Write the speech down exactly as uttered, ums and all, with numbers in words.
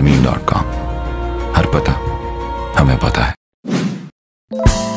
ज़मीन dot com. हर पता हमें पता है।